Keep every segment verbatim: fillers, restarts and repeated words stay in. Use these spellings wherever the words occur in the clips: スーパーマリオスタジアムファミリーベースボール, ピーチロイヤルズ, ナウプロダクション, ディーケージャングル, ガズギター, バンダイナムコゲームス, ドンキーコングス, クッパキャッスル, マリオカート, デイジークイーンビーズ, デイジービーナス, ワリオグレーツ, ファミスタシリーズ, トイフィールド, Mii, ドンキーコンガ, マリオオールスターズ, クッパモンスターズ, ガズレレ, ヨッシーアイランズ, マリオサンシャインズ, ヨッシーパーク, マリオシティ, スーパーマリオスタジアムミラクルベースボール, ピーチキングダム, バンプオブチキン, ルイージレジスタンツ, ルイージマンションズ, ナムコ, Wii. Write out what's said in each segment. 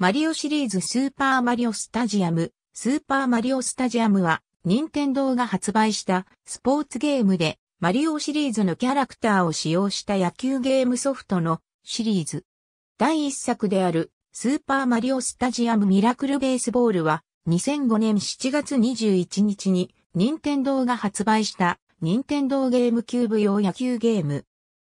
マリオシリーズスーパーマリオスタジアム。スーパーマリオスタジアムは、任天堂が発売したスポーツゲームで、マリオシリーズのキャラクターを使用した野球ゲームソフトのシリーズ。だいいっさくである、スーパーマリオスタジアムミラクルベースボールは、にせんごねんしちがつにじゅういちにちに、任天堂が発売した、任天堂ゲームキューブ用野球ゲーム。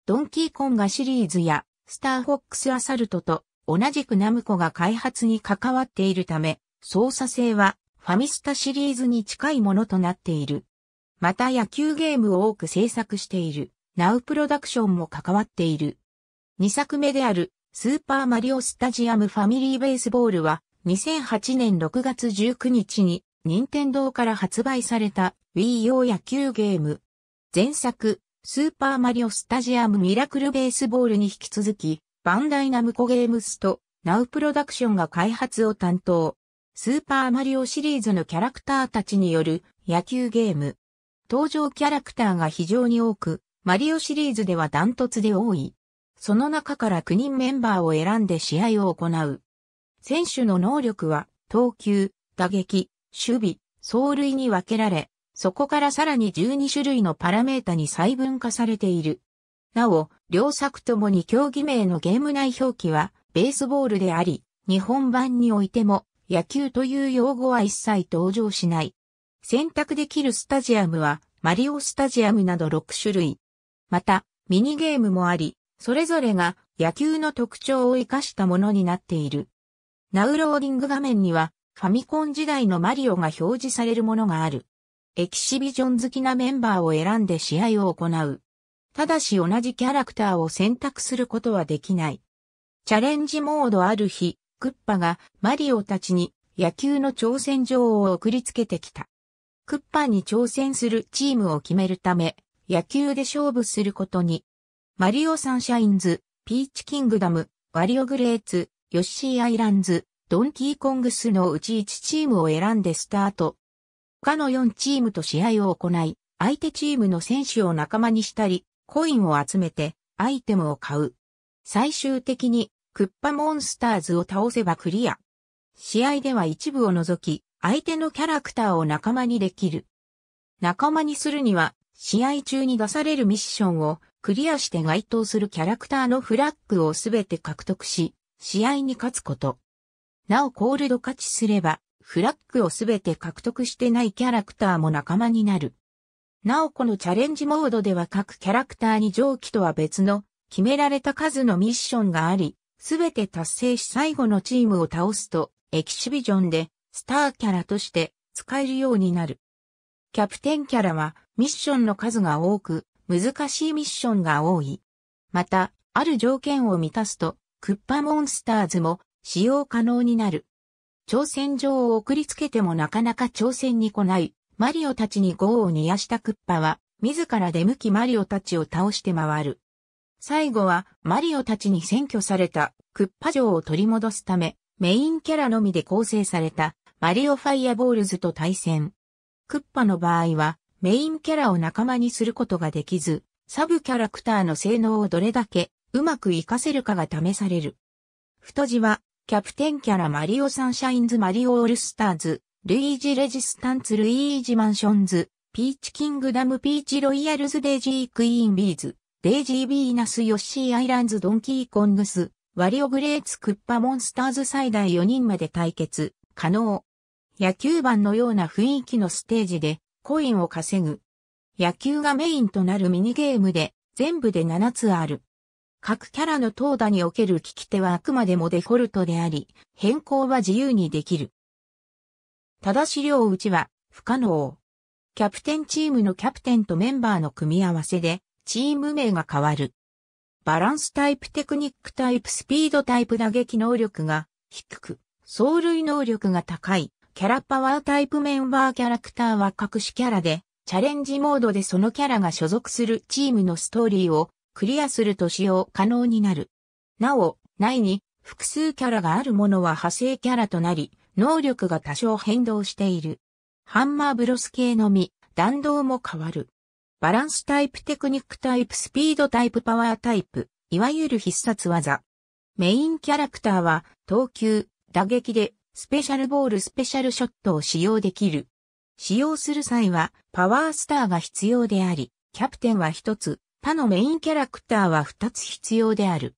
ドンキーコンガシリーズや、スターフォックスアサルトと、同じくナムコが開発に関わっているため、操作性はファミスタシリーズに近いものとなっている。また野球ゲームを多く制作しているナウプロダクションも関わっている。にさくめであるスーパーマリオスタジアムファミリーベースボールはにせんはちねんろくがつじゅうくにちに任天堂から発売された Wii 用野球ゲーム。前作スーパーマリオスタジアムミラクルベースボールに引き続きバンダイナムコゲームスとナウプロダクションが開発を担当。スーパーマリオシリーズのキャラクターたちによる野球ゲーム。登場キャラクターが非常に多く、マリオシリーズではダントツで多い。その中からきゅうにんメンバーを選んで試合を行う。選手の能力は、投球、打撃、守備、走塁に分けられ、そこからさらにじゅうにしゅるいのパラメータに細分化されている。なお、両作ともに競技名のゲーム内表記は、ベースボールであり、日本版においても、野球という用語は一切登場しない。選択できるスタジアムはマリオスタジアムなどろくしゅるい。また、ミニゲームもあり、それぞれが野球の特徴を生かしたものになっている。ナウローディング画面にはファミコン時代のマリオが表示されるものがある。エキシビジョン好きなメンバーを選んで試合を行う。ただし同じキャラクターを選択することはできない。チャレンジモードある日、クッパがマリオたちに野球の挑戦状を送りつけてきた。クッパに挑戦するチームを決めるため、野球で勝負することに。マリオサンシャインズ、ピーチキングダム、ワリオグレーツ、ヨッシーアイランズ、ドンキーコングスのうちいちチームを選んでスタート。他のよんチームと試合を行い、相手チームの選手を仲間にしたり、コインを集めてアイテムを買う。最終的に、クッパモンスターズを倒せばクリア。試合では一部を除き、相手のキャラクターを仲間にできる。仲間にするには、試合中に出されるミッションをクリアして該当するキャラクターのフラッグをすべて獲得し、試合に勝つこと。なおコールド勝ちすれば、フラッグをすべて獲得してないキャラクターも仲間になる。なおこのチャレンジモードでは各キャラクターに上記とは別の決められた数のミッションがあり、すべて達成し最後のチームを倒すと、エキシビジョンでスターキャラとして使えるようになる。キャプテンキャラはミッションの数が多く、難しいミッションが多い。また、ある条件を満たすと、クッパモンスターズも使用可能になる。挑戦状を送りつけてもなかなか挑戦に来ない、マリオたちに業を煮やしたクッパは、自ら出向きマリオたちを倒して回る。最後はマリオたちに占拠されたクッパ城を取り戻すためメインキャラのみで構成されたマリオファイアボールズと対戦。クッパの場合はメインキャラを仲間にすることができずサブキャラクターの性能をどれだけうまく活かせるかが試される。太字はキャプテンキャラマリオサンシャインズマリオオールスターズ、ルイージレジスタンツルイージマンションズ、ピーチキングダムピーチロイヤルズデイジークイーンビーズ。デイジービーナスヨッシーアイランズドンキーコングス、ワリオグレーツクッパモンスターズ最大よにんまで対決、可能。野球盤のような雰囲気のステージでコインを稼ぐ。野球がメインとなるミニゲームで全部でななつある。各キャラの投打における利き手はあくまでもデフォルトであり、変更は自由にできる。ただし両打ちは不可能。キャプテンチームのキャプテンとメンバーの組み合わせで、チーム名が変わる。バランスタイプ、テクニックタイプ、スピードタイプ、打撃能力が低く、走塁能力が高い、キャラパワータイプメンバーキャラクターは隠しキャラで、チャレンジモードでそのキャラが所属するチームのストーリーをクリアすると使用可能になる。なお、内に複数キャラがあるものは派生キャラとなり、能力が多少変動している。ハンマーブロス系のみ、弾道も変わる。バランスタイプ、テクニックタイプ、スピードタイプ、パワータイプ、いわゆる必殺技。メインキャラクターは、投球、打撃でスペシャルボールスペシャルショットを使用できる。使用する際はパワースターが必要であり、キャプテンはひとつ、他のメインキャラクターはふたつ必要である。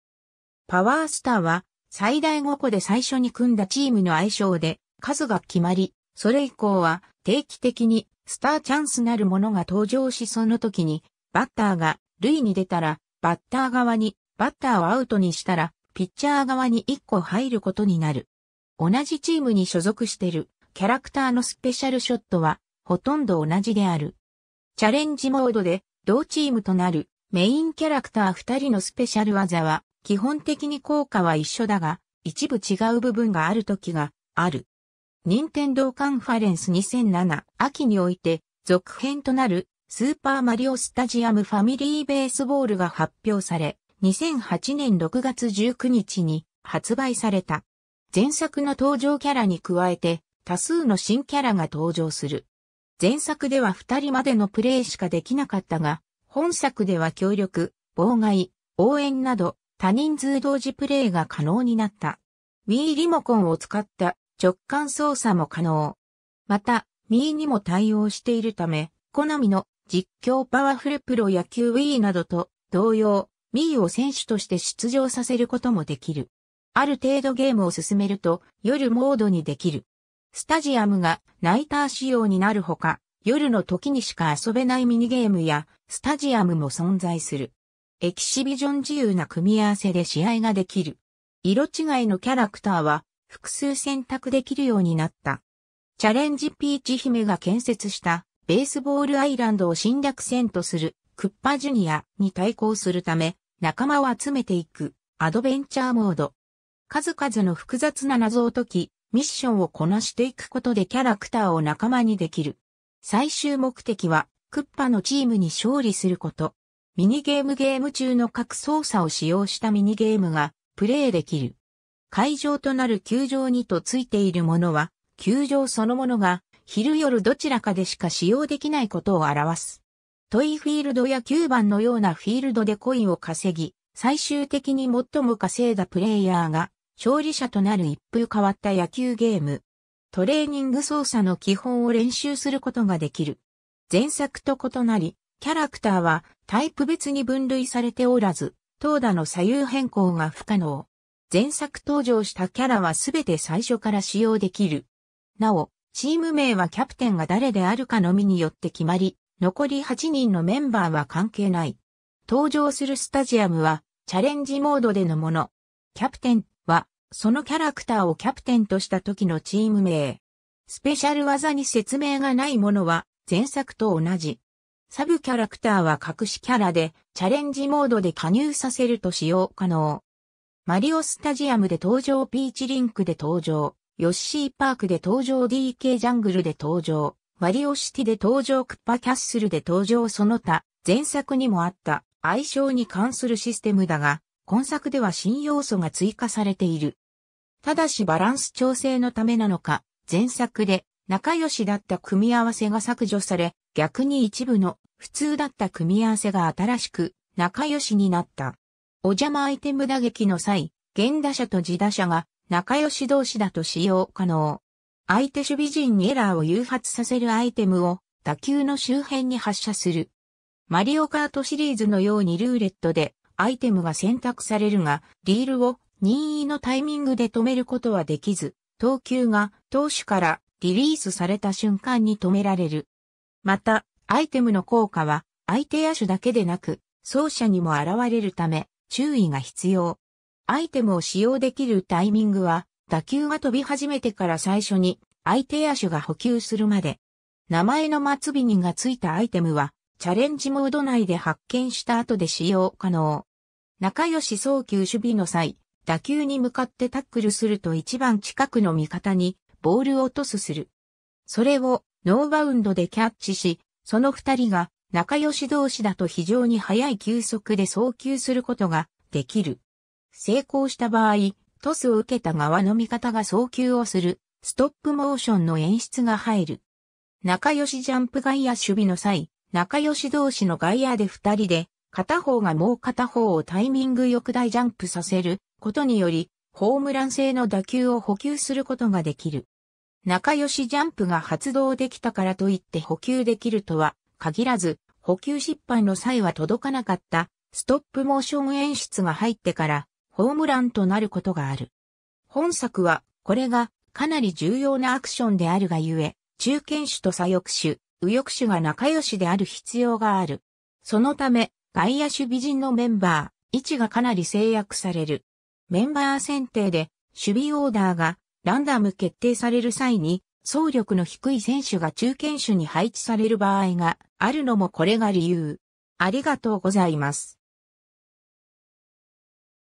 パワースターは最大ごこで最初に組んだチームの愛称で数が決まり、それ以降は定期的にスターチャンスなるものが登場し、その時にバッターが塁に出たらバッター側に、バッターをアウトにしたらピッチャー側にいっこ入ることになる。同じチームに所属しているキャラクターのスペシャルショットはほとんど同じである。チャレンジモードで同チームとなるメインキャラクターふたりのスペシャル技は基本的に効果は一緒だが、一部違う部分がある時がある。任天堂カンファレンスにせんなな秋において続編となるスーパーマリオスタジアムファミリーベースボールが発表され、にせんはちねんろくがつじゅうくにちに発売された。前作の登場キャラに加えて多数の新キャラが登場する。前作ではふたりまでのプレイしかできなかったが、本作では協力、妨害、応援など多人数同時プレイが可能になった。Wii リモコンを使った直感操作も可能。また、Mii にも対応しているため、好みの実況パワフルプロ野球 Wii などと同様、Mii を選手として出場させることもできる。ある程度ゲームを進めると夜モードにできる。スタジアムがナイター仕様になるほか、夜の時にしか遊べないミニゲームやスタジアムも存在する。エキシビジョン自由な組み合わせで試合ができる。色違いのキャラクターは複数選択できるようになった。チャレンジピーチ姫が建設したベースボールアイランドを侵略戦とするクッパジュニアに対抗するため仲間を集めていくアドベンチャーモード。数々の複雑な謎を解き、ミッションをこなしていくことでキャラクターを仲間にできる。最終目的はクッパのチームに勝利すること。ミニゲームゲーム中の各操作を使用したミニゲームがプレイできる。会場となる球場にとついているものは、球場そのものが昼夜どちらかでしか使用できないことを表す。トイフィールドやきゅうばんのようなフィールドでコインを稼ぎ、最終的に最も稼いだプレイヤーが勝利者となる一風変わった野球ゲーム。トレーニング操作の基本を練習することができる。前作と異なり、キャラクターはタイプ別に分類されておらず、投打の左右変更が不可能。前作登場したキャラはすべて最初から使用できる。なお、チーム名はキャプテンが誰であるかのみによって決まり、残りはちにんのメンバーは関係ない。登場するスタジアムはチャレンジモードでのもの。キャプテンはそのキャラクターをキャプテンとした時のチーム名。スペシャル技に説明がないものは前作と同じ。サブキャラクターは隠しキャラでチャレンジモードで加入させると使用可能。マリオスタジアムで登場、ピーチリンクで登場、ヨッシーパークで登場、ディーケー ジャングルで登場、マリオシティで登場、クッパキャッスルで登場、その他、前作にもあった愛称に関するシステムだが、今作では新要素が追加されている。ただしバランス調整のためなのか、前作で仲良しだった組み合わせが削除され、逆に一部の普通だった組み合わせが新しく仲良しになった。お邪魔アイテム打撃の際、現打者と自打者が仲良し同士だと使用可能。相手守備陣にエラーを誘発させるアイテムを打球の周辺に発射する。マリオカートシリーズのようにルーレットでアイテムが選択されるが、リールを任意のタイミングで止めることはできず、投球が投手からリリースされた瞬間に止められる。また、アイテムの効果は相手野手だけでなく、走者にも現れるため、注意が必要。アイテムを使用できるタイミングは、打球が飛び始めてから最初に相手野手が捕球するまで。名前の末尾にがついたアイテムは、チャレンジモード内で発見した後で使用可能。仲良し送球守備の際、打球に向かってタックルすると一番近くの味方にボールをトスする。それをノーバウンドでキャッチし、その二人が仲良し同士だと非常に速い球速で送球することができる。成功した場合、トスを受けた側の味方が送球をする、ストップモーションの演出が入る。仲良しジャンプ外野守備の際、仲良し同士の外野で二人で、片方がもう片方をタイミングよく大ジャンプさせることにより、ホームラン性の打球を補給することができる。仲良しジャンプが発動できたからといって補給できるとは限らず、補給失敗の際は届かなかったストップモーション演出が入ってからホームランとなることがある。本作はこれがかなり重要なアクションであるがゆえ、中堅手と左翼手、右翼手が仲良しである必要がある。そのため、外野手美人のメンバー、位置がかなり制約される。メンバー選定で、守備オーダーがランダム決定される際に、走力の低い選手が中堅手に配置される場合があるのもこれが理由。ありがとうございます。